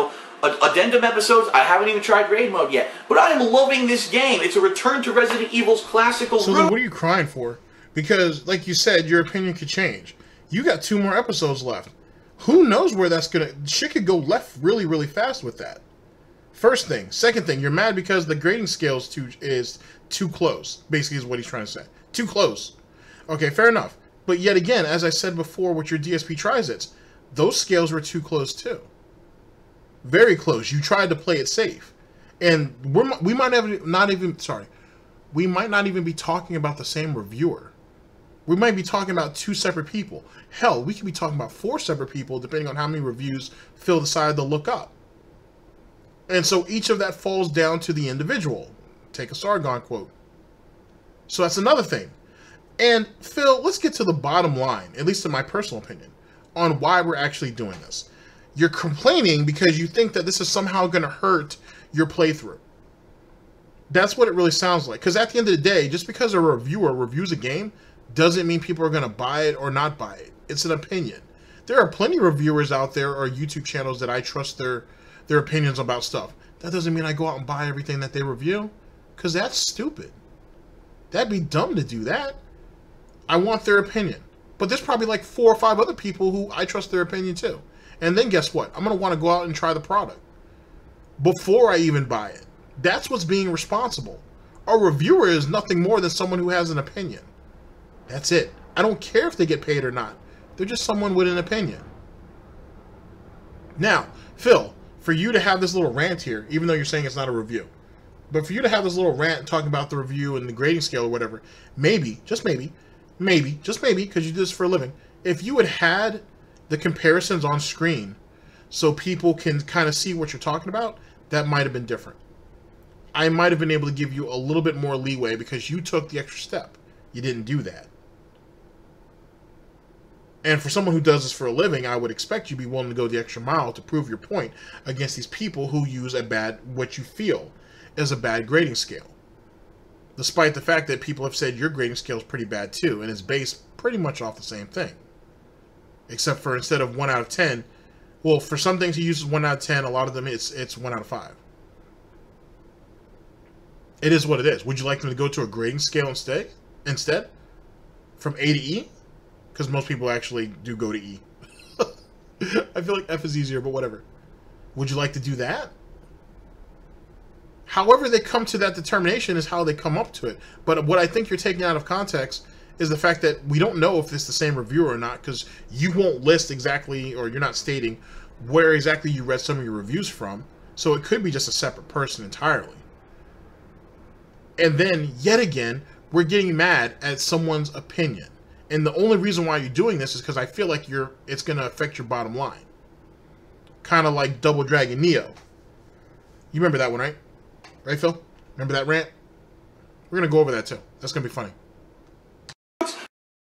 addendum episodes. I haven't even tried raid mode yet. But I am loving this game. It's a return to Resident Evil's classical roots. So then what are you crying for? Because, like you said, your opinion could change. You got 2 more episodes left. Who knows where that's gonna... Shit could go left really, really fast with that. First thing. Second thing, you're mad because the grading scale is too close, basically is what he's trying to say. Too close. Okay, fair enough. But yet again, as I said before, what your DSP tries it's, those scales were too close too. Very close. You tried to play it safe. And we might not even be talking about the same reviewer. We might be talking about 2 separate people. Hell, we could be talking about 4 separate people depending on how many reviews Phil decided to look up. And so each of that falls down to the individual. Take a Sargon quote. So that's another thing. And Phil, let's get to the bottom line, at least in my personal opinion, on why we're actually doing this. You're complaining because you think that this is somehow going to hurt your playthrough. That's what it really sounds like. Because at the end of the day, just because a reviewer reviews a game doesn't mean people are going to buy it or not buy it. It's an opinion. There are plenty of reviewers out there or YouTube channels that I trust their opinions about stuff. That doesn't mean I go out and buy everything that they review, because that's stupid. That'd be dumb to do that. I want their opinion. But there's probably like 4 or 5 other people who I trust their opinion too. And then guess what? I'm going to want to go out and try the product before I even buy it. That's what's being responsible. A reviewer is nothing more than someone who has an opinion. That's it. I don't care if they get paid or not. They're just someone with an opinion. Now, Phil, for you to have this little rant here, even though you're saying it's not a review, but for you to have this little rant talking about the review and the grading scale or whatever, maybe, just maybe, because you do this for a living, if you had had the comparisons on screen so people can kind of see what you're talking about, that might have been different. I might have been able to give you a little bit more leeway because you took the extra step. You didn't do that. And for someone who does this for a living, I would expect you to be willing to go the extra mile to prove your point against these people who use what you feel is a bad grading scale. despite the fact that people have said your grading scale is pretty bad too, and it's based pretty much off the same thing. Except for instead of 1 out of 10, well, for some things he uses 1 out of 10, a lot of them it's 1 out of 5. It is what it is. Would you like them to go to a grading scale instead? From A to E? Because most people actually do go to E. I feel like F is easier, but whatever. Would you like to do that? However they come to that determination is how they come up to it. But what I think you're taking out of context is the fact that we don't know if it's the same reviewer or not, because you won't list exactly, or you're not stating where exactly you read some of your reviews from, so it could be just a separate person entirely. And then, yet again, we're getting mad at someone's opinion. And the only reason why you're doing this is because I feel like it's going to affect your bottom line. Kind of like Double Dragon Neo. You remember that one, right? Right, Phil? Remember that rant? We're going to go over that, too. That's going to be funny.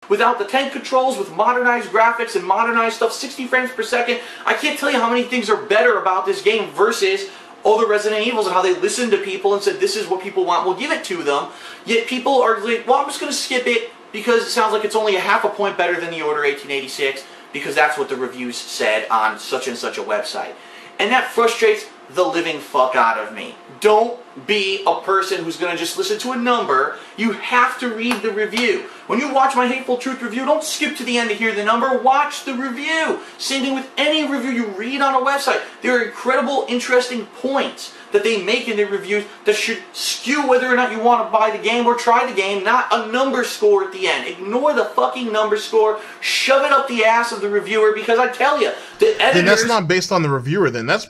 Without the tank controls, with modernized graphics and modernized stuff, 60 frames per second, I can't tell you how many things are better about this game versus other Resident Evils and how they listened to people and said, this is what people want, we'll give it to them. Yet people are like, well, I'm just going to skip it because it sounds like it's only a half a point better than The Order 1886 because that's what the reviews said on such and such a website. And that frustrates the living fuck out of me. Don't be a person who's going to just listen to a number. You have to read the review. When you watch my Hateful Truth review, don't skip to the end to hear the number. Watch the review. Same thing with any review you read on a website. There are incredible, interesting points that they make in their reviews that should skew whether or not you want to buy the game or try the game, not a number score at the end. Ignore the fucking number score. Shove it up the ass of the reviewer, because I tell you, the editors... Then that's not based on the reviewer, then. That's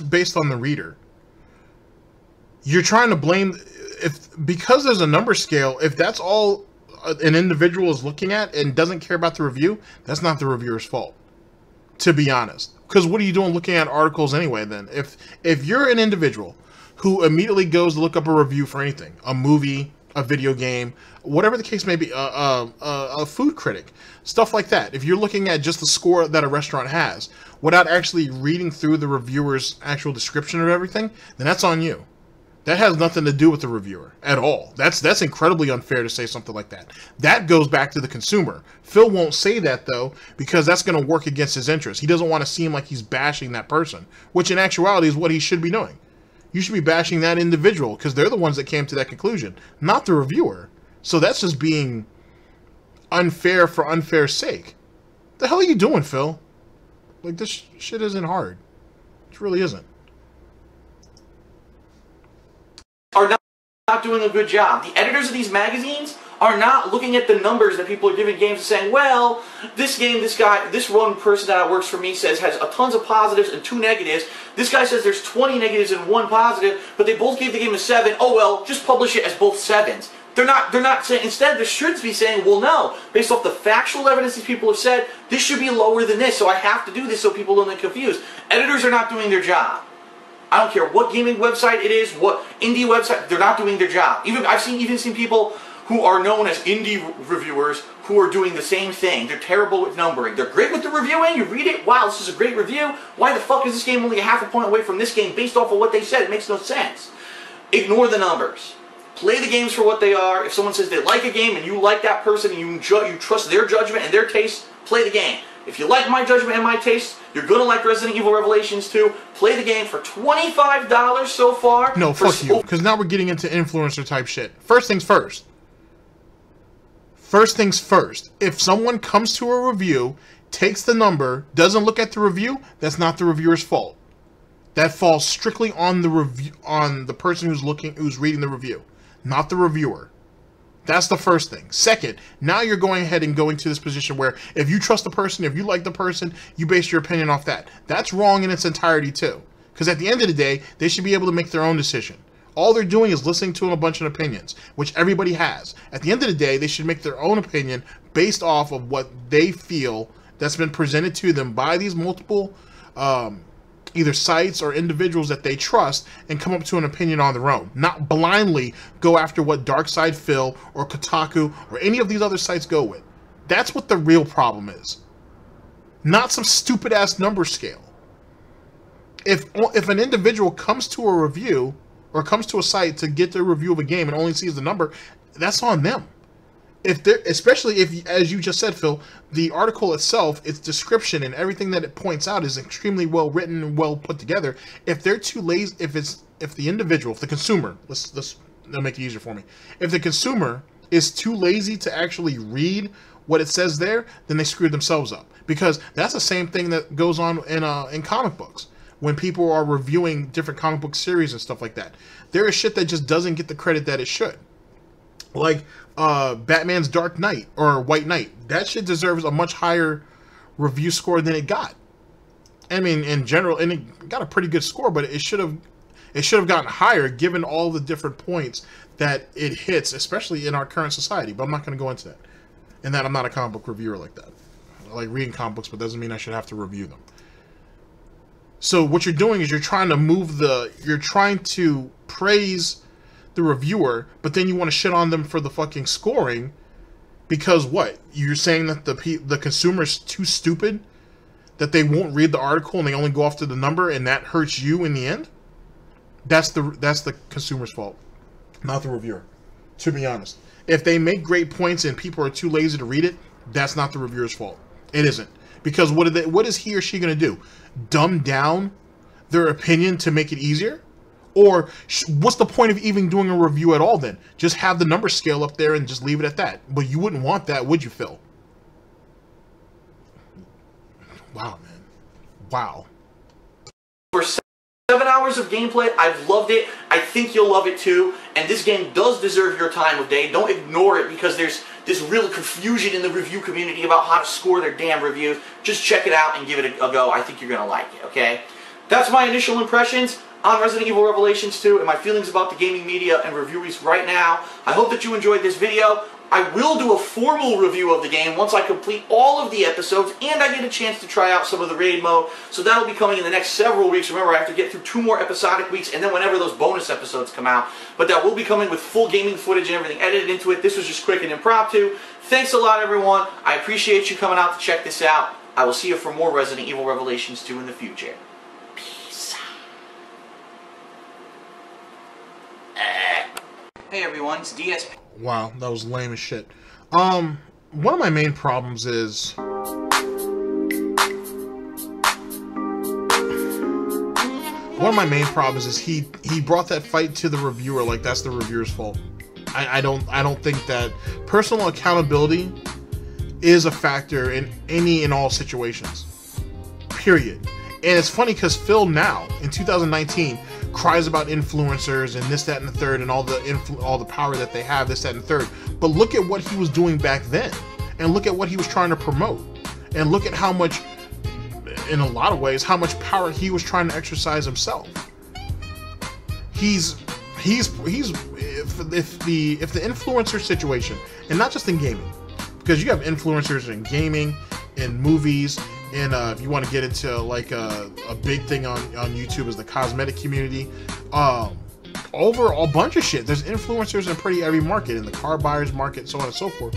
based on the reader. You're trying to blame... Because there's a number scale, if that's all an individual is looking at and doesn't care about the review, that's not the reviewer's fault, to be honest. Because what are you doing looking at articles anyway, then? If you're an individual who immediately goes to look up a review for anything, a movie, a video game, whatever the case may be, a food critic, stuff like that, if you're looking at just the score that a restaurant has without actually reading through the reviewer's actual description of everything, then that's on you. That has nothing to do with the reviewer at all. That's incredibly unfair to say something like that. That goes back to the consumer. Phil won't say that, though, because that's going to work against his interests. He doesn't want to seem like he's bashing that person, which in actuality is what he should be doing. You should be bashing that individual because they're the ones that came to that conclusion, not the reviewer. So that's just being unfair for unfair's sake. The hell are you doing, Phil? Like, this shit isn't hard. It really isn't. Are not doing a good job. The editors of these magazines are not looking at the numbers that people are giving games and saying, well, this game, this guy, this one person that works for me says has a tons of positives and 2 negatives. This guy says there's 20 negatives and 1 positive, but they both gave the game a 7. Oh, well, just publish it as both 7s. They're not saying, instead, they should be saying, well, no, based off the factual evidence these people have said, this should be lower than this, so I have to do this so people don't get confused. Editors are not doing their job. I don't care what gaming website it is, what indie website, they're not doing their job. Even I've even seen people who are known as indie reviewers who are doing the same thing. They're terrible with numbering. They're great with the reviewing. You read it, wow, this is a great review. Why the fuck is this game only a half a point away from this game based off of what they said? It makes no sense. Ignore the numbers. Play the games for what they are. If someone says they like a game and you like that person and you trust their judgment and their taste, play the game. If you like my judgment and my taste, you're going to like Resident Evil Revelations 2. Play the game for $25 so far. No, fuck you. Because now we're getting into influencer type shit. First things first. First things first. If someone comes to a review, takes the number, doesn't look at the review, that's not the reviewer's fault. That falls strictly on the review, on the person who's reading the review, not the reviewer. That's the first thing. Second, now you're going ahead and going to this position where if you trust the person, if you like the person, you base your opinion off that. That's wrong in its entirety too. Because at the end of the day, they should be able to make their own decision. All they're doing is listening to a bunch of opinions, which everybody has. At the end of the day, they should make their own opinion based off of what they feel that's been presented to them by these multiple either sites or individuals that they trust and come up to an opinion on their own. Not blindly go after what DarkSidePhil or Kotaku or any of these other sites go with. That's what the real problem is. Not some stupid ass number scale. If an individual comes to a review or comes to a site to get their review of a game and only sees the number, that's on them. If they're, especially if, as you just said, Phil, the article itself, its description and everything that it points out is extremely well written and well put together. If they're too lazy, if the individual, if the consumer, let's that'll make it easier for me. If the consumer is too lazy to actually read what it says there, then they screwed themselves up, because that's the same thing that goes on in comic books. When people are reviewing different comic book series and stuff like that, there is shit that just doesn't get the credit that it should. Like Batman's Dark Knight or White Knight. That shit deserves a much higher review score than it got. I mean, in general, and it got a pretty good score, but it should have gotten higher given all the different points that it hits, especially in our current society. But I'm not going to go into that. And that I'm not a comic book reviewer like that. I like reading comic books, but doesn't mean I should have to review them. So what you're doing is you're trying to praise the reviewer, but then you want to shit on them for the fucking scoring, because what? You're saying that the consumer's too stupid, that they won't read the article and they only go off to the number, and that hurts you in the end? That's the consumer's fault, not the reviewer, to be honest. If they make great points and people are too lazy to read it, that's not the reviewer's fault. It isn't. Because what is he or she going to do? Dumb down their opinion to make it easier? Or what's the point of even doing a review at all then? Just have the number scale up there and just leave it at that. But you wouldn't want that, would you, Phil? Wow, man. Wow. For 7 hours of gameplay, I've loved it. I think you'll love it too. And this game does deserve your time of day. Don't ignore it, because there's this real confusion in the review community about how to score their damn reviews. Just check it out and give it a go. I think you're going to like it, okay? That's my initial impressions on Resident Evil Revelations 2 and my feelings about the gaming media and reviewers right now. I hope that you enjoyed this video. I will do a formal review of the game once I complete all of the episodes and I get a chance to try out some of the raid mode. So that'll be coming in the next several weeks. Remember, I have to get through 2 more episodic weeks and then whenever those bonus episodes come out. But that will be coming with full gaming footage and everything edited into it. This was just quick and impromptu. Thanks a lot, everyone. I appreciate you coming out to check this out. I will see you for more Resident Evil Revelations 2 in the future. Hey everyone, it's DSP. Wow, that was lame as shit. One of my main problems is... One of my main problems is he brought that fight to the reviewer like that's the reviewer's fault. I don't think that personal accountability is a factor in any and all situations. Period. And it's funny because Phil now, in 2019, cries about influencers and this, that, and the third, and all the power that they have, this, that, and the third. But look at what he was doing back then, and look at what he was trying to promote, and look at how much, in a lot of ways, how much power he was trying to exercise himself. If the influencer situation, and not just in gaming, because you have influencers in gaming, in movies. And if you want to get into like a big thing on YouTube is the cosmetic community, over a bunch of shit. There's influencers in pretty every market, in the car buyers market, so on and so forth.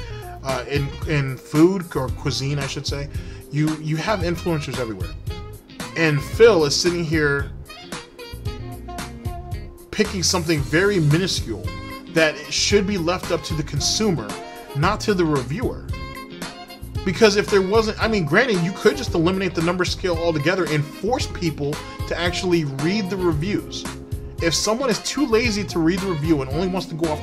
In food or cuisine, I should say, you have influencers everywhere. And Phil is sitting here picking something very minuscule that should be left up to the consumer, not to the reviewer. Because if there wasn't, I mean, granted, you could just eliminate the number scale altogether and force people to actually read the reviews. If someone is too lazy to read the review and only wants to go off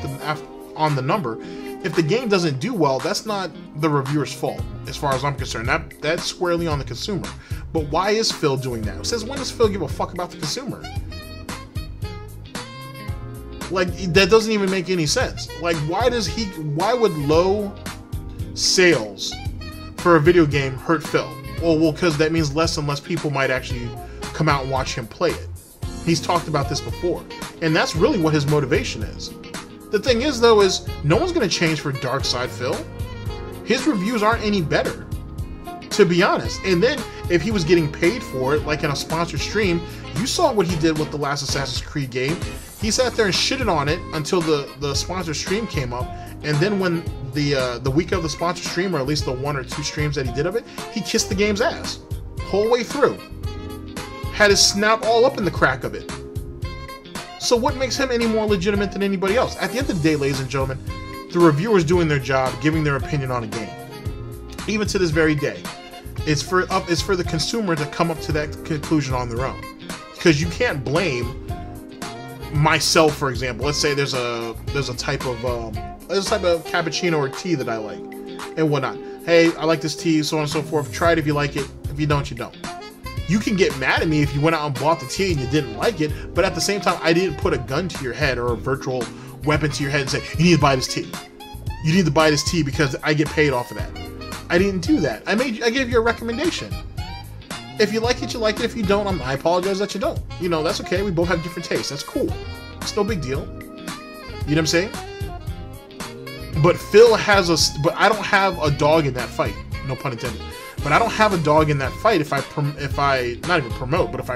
on the number, if the game doesn't do well, that's not the reviewer's fault, as far as I'm concerned. That's squarely on the consumer. But why is Phil doing that? It says, when does Phil give a fuck about the consumer? Like, that doesn't even make any sense. Like, why would low sales for a video game hurt Phil? Well, because that means less and less people might actually come out and watch him play it. He's talked about this before, and that's really what his motivation is. The thing is, though, is no one's going to change for DarkSidePhil. His reviews aren't any better, to be honest. And then, if he was getting paid for it, like in a sponsored stream, you saw what he did with the last Assassin's Creed game. He sat there and shitted on it until the sponsored stream came up, and then when the week of the sponsored stream, or at least the 1 or 2 streams that he did of it, he kissed the game's ass whole way through. Had his snout all up in the crack of it. So what makes him any more legitimate than anybody else? At the end of the day, ladies and gentlemen, the reviewers doing their job, giving their opinion on a game. Even to this very day, it's for the consumer to come up to that conclusion on their own. Because you can't blame myself, for example. Let's say there's a type of cappuccino or tea that I like and whatnot. Hey, I like this tea, so on and so forth. Try it if you like it. If you don't, you don't. You can get mad at me if you went out and bought the tea and you didn't like it, but at the same time, I didn't put a gun to your head or a virtual weapon to your head and say, you need to buy this tea. You need to buy this tea because I get paid off of that. I didn't do that. I gave you a recommendation. If you like it, you like it. If you don't, I apologize that you don't. You know, that's okay. We both have different tastes. That's cool. It's no big deal. You know what I'm saying? But Phil has a... But I don't have a dog in that fight. No pun intended. But I don't have a dog in that fight if I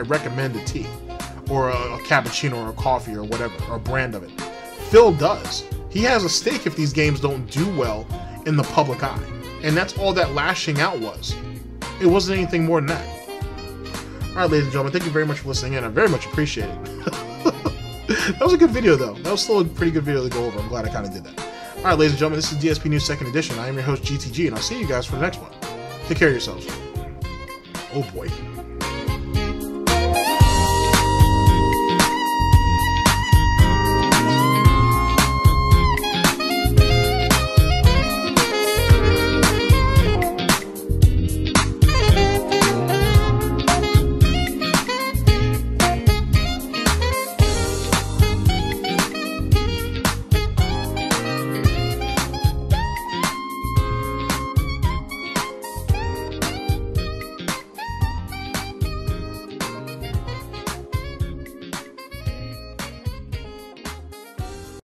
recommend a tea or a cappuccino or a coffee or whatever, or a brand of it. Phil does. He has a stake if these games don't do well in the public eye. And that's all that lashing out was. It wasn't anything more than that. All right, ladies and gentlemen, thank you very much for listening in. I very much appreciate it. That was a good video, though. That was still a pretty good video to go over. I'm glad I kind of did that. All right, ladies and gentlemen, this is DSP News 2nd Edition. I am your host, GTG, and I'll see you guys for the next one. Take care of yourselves. Oh boy.